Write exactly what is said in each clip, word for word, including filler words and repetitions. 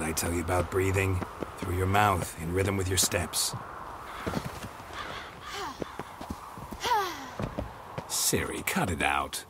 Did I tell you about breathing? Through your mouth, in rhythm with your steps. Ciri, cut it out.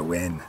Win.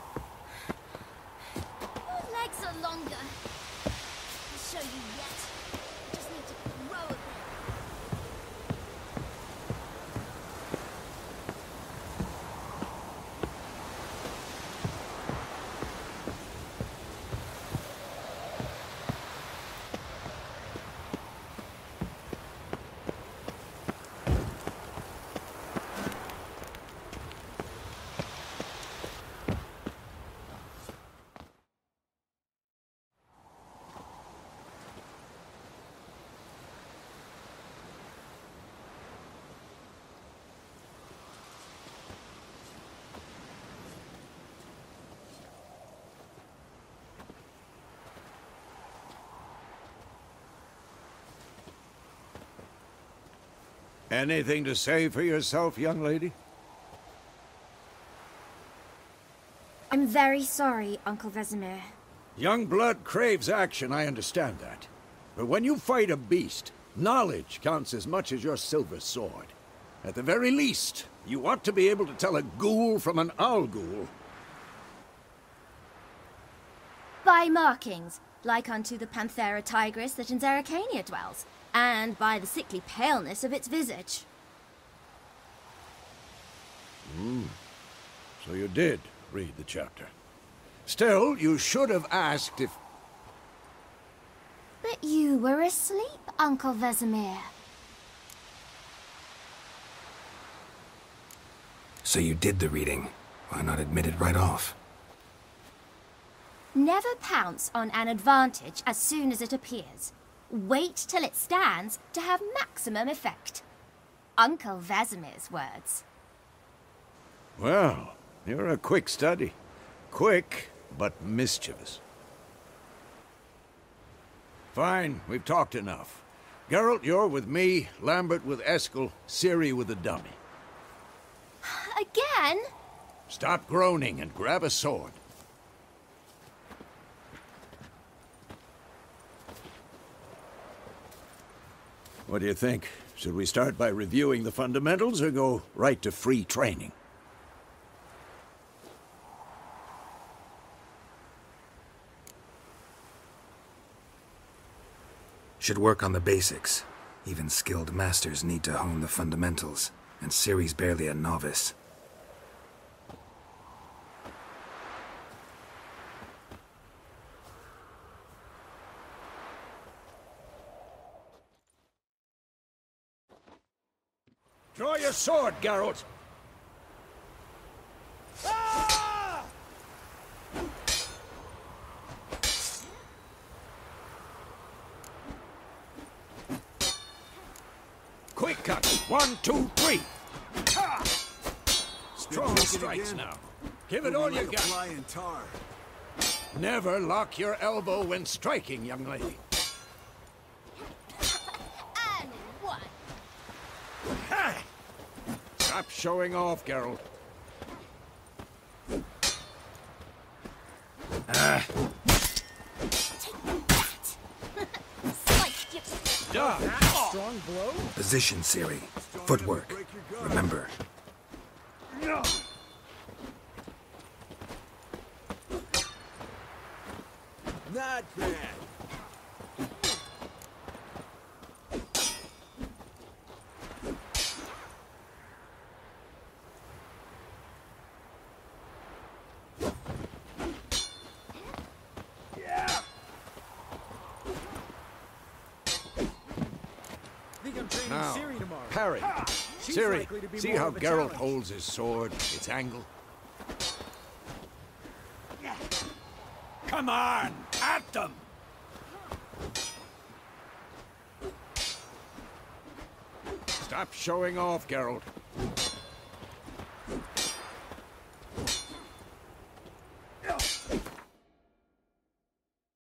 Anything to say for yourself, young lady? I'm very sorry, Uncle Vesemir. Young blood craves action, I understand that. But when you fight a beast, knowledge counts as much as your silver sword. At the very least, you ought to be able to tell a ghoul from an owl ghoul. By markings, like unto the Panthera tigris that in Zerikania dwells. And by the sickly paleness of its visage. Hmm. So you did read the chapter. Still, you should have asked if... But you were asleep, Uncle Vesemir. So you did the reading. Why not admit it right off? Never pounce on an advantage as soon as it appears. Wait till it stands to have maximum effect. Uncle Vesemir's words. Well, you're a quick study. Quick, but mischievous. Fine, we've talked enough. Geralt, you're with me, Lambert with Eskel, Ciri with the dummy. Again? Stop groaning and grab a sword. What do you think? Should we start by reviewing the fundamentals or go right to free training? Should work on the basics. Even skilled masters need to hone the fundamentals, and Ciri's barely a novice. Draw your sword, Geralt! Ah! Quick cut! One, two, three! Ah! Strong strikes now. Give it all you got. Never lock your elbow when striking, young lady. Stop showing off, Geralt. Ah. Take that. Duh. Strong blow. Position, Ciri. Footwork. Remember. No. Not bad. training now, Ciri tomorrow. Parry. Ciri, see how Geralt holds his sword, its angle? Come on! At them! Stop showing off, Geralt.